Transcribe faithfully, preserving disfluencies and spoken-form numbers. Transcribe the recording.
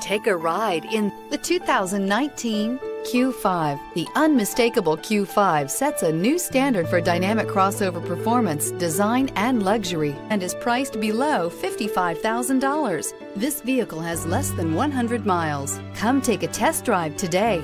Take a ride in the two thousand nineteen Q five. The unmistakable Q five sets a new standard for dynamic crossover performance, design, and luxury, and is priced below fifty-five thousand dollars. This vehicle has less than one hundred miles. Come take a test drive today.